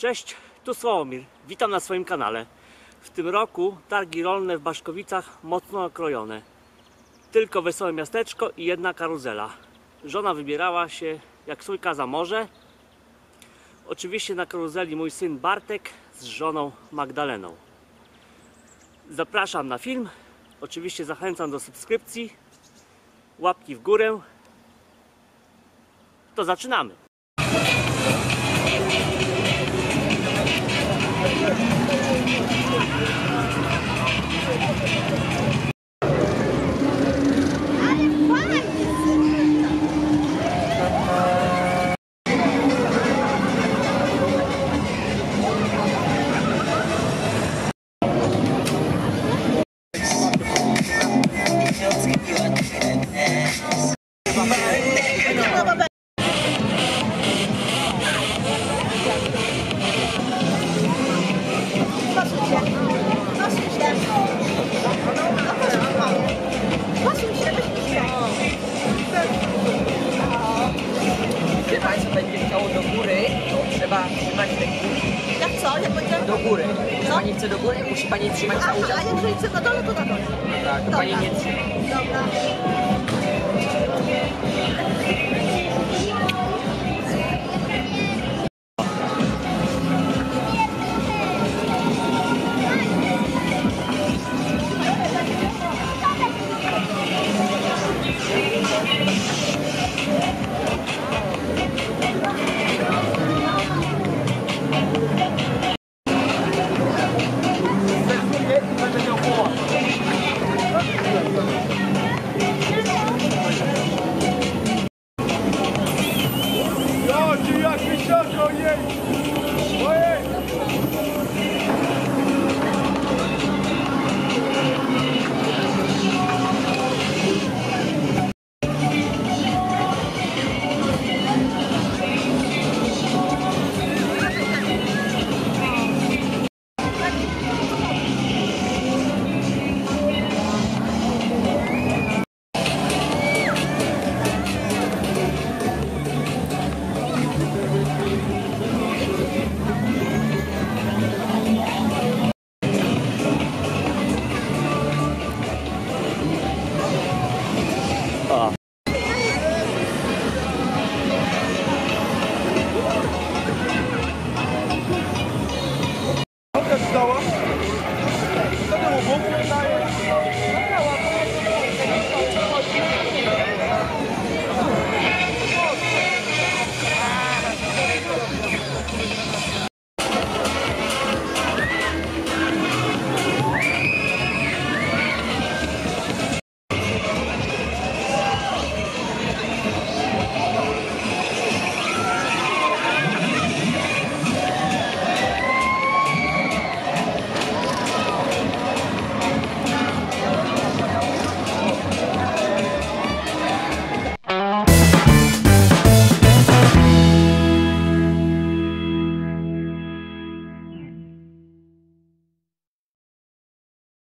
Cześć, tu Sławomir. Witam na swoim kanale. W tym roku targi rolne w Baszkowicach mocno okrojone. Tylko wesołe miasteczko i jedna karuzela. Żona wybierała się jak sójka za morze. Oczywiście na karuzeli mój syn Bartek z żoną Magdaleną. Zapraszam na film. Oczywiście zachęcam do subskrypcji, łapki w górę. To zaczynamy! Musi pani trzymać cały czas. A jeżeli chce na dole, to na dole. Tak, to pani nie trzyma. Dobra.